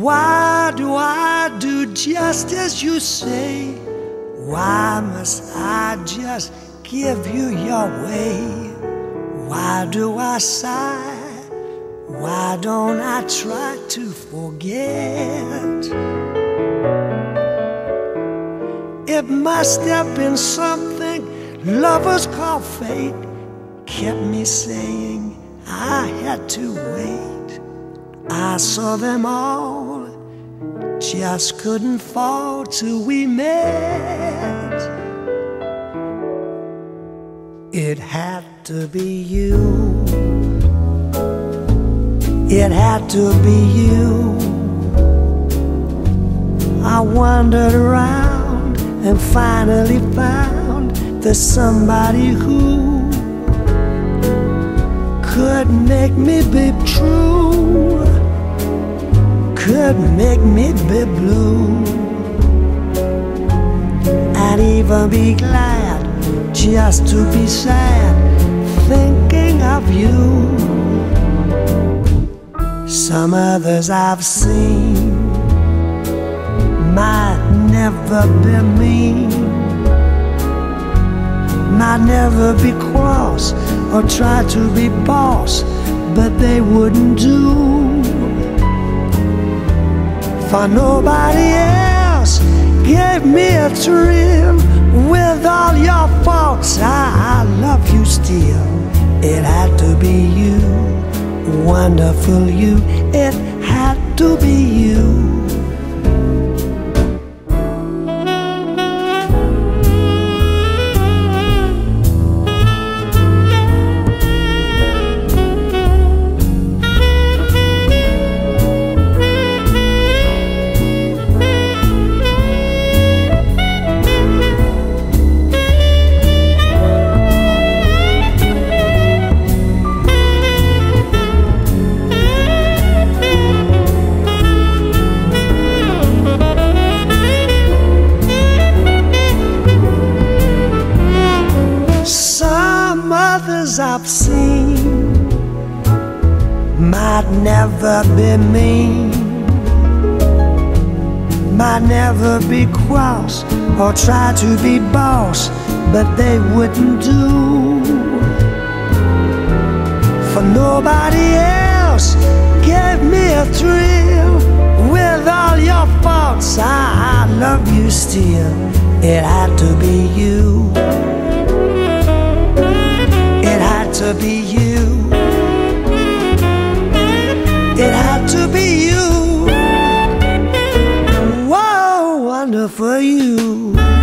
Why do I do just as you say? Why must I just give you your way? Why do I sigh? Why don't I try to forget? It must have been something lovers call fate, kept me saying I had to wait. I saw them all, just couldn't fall till we met. It had to be you. It had to be you. I wandered around and finally found there's somebody who could make me be true, could make me be blue. I'd even be glad just to be sad, thinking of you. Some others I've seen might never be mean, might never be cross or try to be boss, but they wouldn't do for nobody else. Gave me a thrill. With all your faults, I love you still. It had to be you, wonderful you. It had to be you. I've seen might never be mean, might never be cross or try to be boss, but they wouldn't do for nobody else. Gave me a thrill. With all your faults, I love you still. It had to be you. It had to be you. It had to be you. Whoa, wonderful you.